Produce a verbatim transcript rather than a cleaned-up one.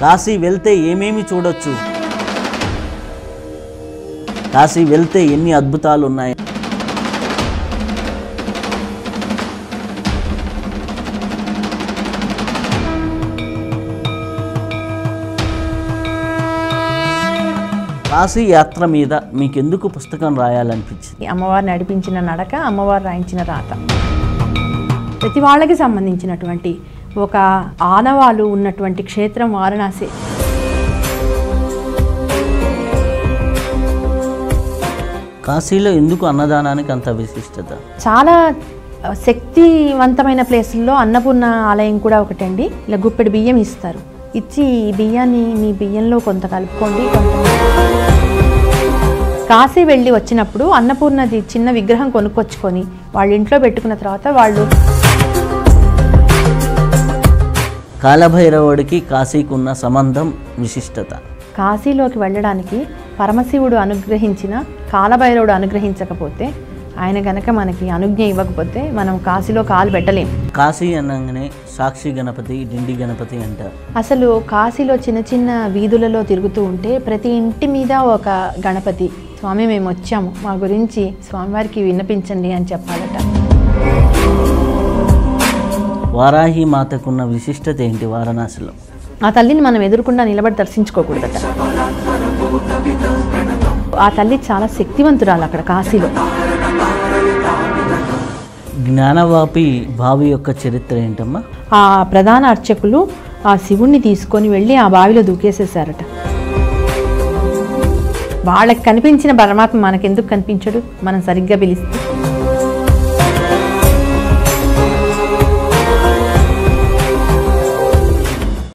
కాశీ వెళ్తే ఏమేమి చూడొచ్చు, కాశీ వెళ్తే ఎన్ని అద్భుతాలు ఉన్నాయి, కాశీ యాత్ర మీద మీకెందుకు పుస్తకం రాయాలనిపించింది? అమ్మవారు నడిపించిన నడక, అమ్మవారు రాయించిన రాత, ప్రతి వాళ్ళకి సంబంధించినటువంటి ఒక ఆనవాలు ఉన్నటువంటి క్షేత్రం వారణాసి. కాశీలో ఎందుకు అన్నదానానికి అంత విశిష్టత? చాలా శక్తివంతమైన ప్లేసుల్లో అన్నపూర్ణ ఆలయం కూడా ఒకటండి. ఇలా గుప్పెడు బియ్యం ఇస్తారు, ఇచ్చి ఈ బియ్యాన్ని మీ బియ్యంలో కొంత కలుపుకోండి. కాశీ వెళ్ళి వచ్చినప్పుడు అన్నపూర్ణది చిన్న విగ్రహం కొనుక్కొచ్చుకొని వాళ్ళ ఇంట్లో పెట్టుకున్న తర్వాత వాళ్ళు కాలభైరవుడికి కాశీకి ఉన్న సంబంధం విశిష్టత. కాశీలోకి వెళ్ళడానికి పరమశివుడు అనుగ్రహించిన కాలభైరవుడు అనుగ్రహించకపోతే, ఆయన గనక మనకి అనుజ్ఞ ఇవ్వకపోతే మనం కాశీలో కాలు పెట్టలేం. కాశీ అనగానే సాక్షి గణపతి, డిండి గణపతి అంటారు. అసలు కాశీలో చిన్న చిన్న వీధులలో తిరుగుతూ ఉంటే ప్రతి ఇంటి మీద ఒక గణపతి. స్వామి మేము వచ్చాము, మా గురించి స్వామివారికి విన్నపించండి అని చెప్పాలట. వారాహి మాతకున్న విశిష్టత ఏంటి? వారణాసిలో ఆ తల్లిని మనం ఎదురుకుండా నిలబడి దర్శించుకోకూడదట. ఆ తల్లి చాలా శక్తివంతురాలు అక్కడ కాశీలో. జ్ఞానవాపి బావి యొక్క చరిత్ర ఏంటమ్మా? ఆ ప్రధాన అర్చకులు ఆ శివుణ్ణి తీసుకొని వెళ్ళి ఆ బావిలో దూకేసేసారట. వాళ్ళకి కనిపించిన పరమాత్మ మనకెందుకు కనిపించడు? మనం సరిగ్గా పిలిస్తే.